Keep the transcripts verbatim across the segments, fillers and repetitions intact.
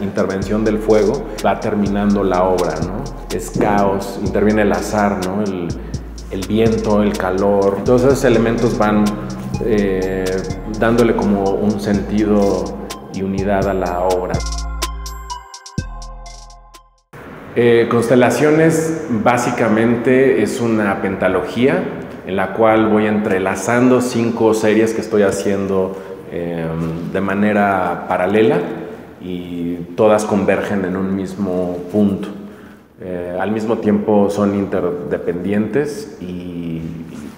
Intervención del fuego, va terminando la obra, ¿no? Es caos, interviene el azar, ¿no? El, el viento, el calor, todos esos elementos van eh, dándole como un sentido y unidad a la obra. Eh, Constelaciones básicamente es una pentalogía en la cual voy entrelazando cinco series que estoy haciendo eh, de manera paralela y todas convergen en un mismo punto. Eh, al mismo tiempo son interdependientes y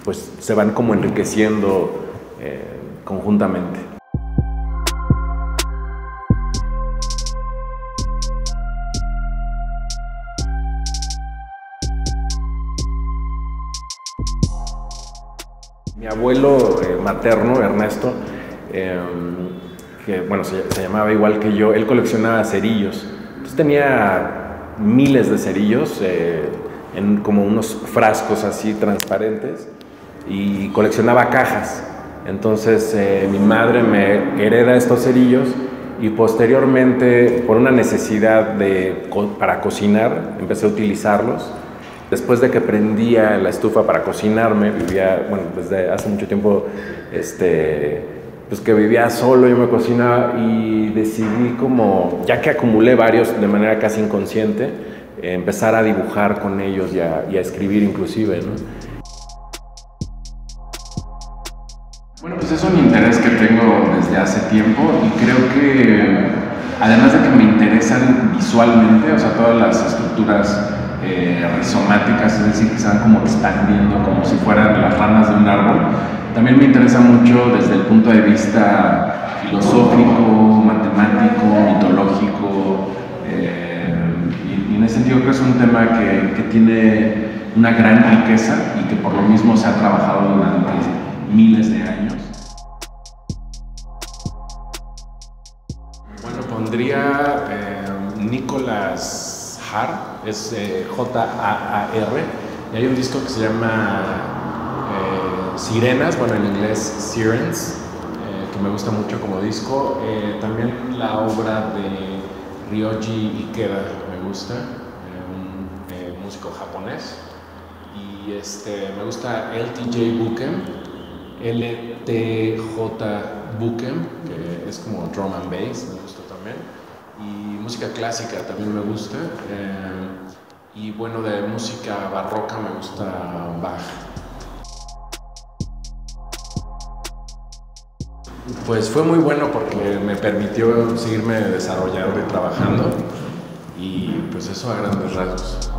pues se van como enriqueciendo eh, conjuntamente. Mi abuelo eh, materno, Ernesto, eh, que bueno, se, se llamaba igual que yo, él coleccionaba cerillos. Entonces tenía miles de cerillos eh, en como unos frascos así transparentes y coleccionaba cajas. Entonces eh, mi madre me hereda estos cerillos y posteriormente, por una necesidad de, para cocinar, empecé a utilizarlos. Después de que prendía la estufa para cocinarme, vivía, bueno, desde hace mucho tiempo, este... pues que vivía solo, yo me cocinaba y decidí como, ya que acumulé varios de manera casi inconsciente, eh, empezar a dibujar con ellos y a, y a escribir inclusive, ¿no? Bueno, pues es un interés que tengo desde hace tiempo y creo que, además de que me interesan visualmente, o sea, todas las estructuras eh, rizomáticas, es decir, que se van como expandiendo como si fueran las ramas de un árbol, también me interesa mucho desde el punto de vista filosófico, matemático, mitológico, eh, y, y en ese sentido creo que es un tema que, que tiene una gran riqueza y que por lo mismo se ha trabajado durante miles de años. Bueno, pondría eh, Nicolás Haar, es eh, J A A R, y hay un disco que se llama Sirenas, bueno, en inglés Sirens, eh, que me gusta mucho como disco. Eh, también la obra de Ryoji Ikeda me gusta, eh, un eh, músico japonés. Y este, me gusta L T J Bukem, L T J Bukem, que es como drum and bass, me gusta también. Y música clásica también me gusta. Eh, y bueno, de música barroca me gusta Bach. Pues fue muy bueno porque me permitió seguirme desarrollando y trabajando, y pues eso a grandes rasgos.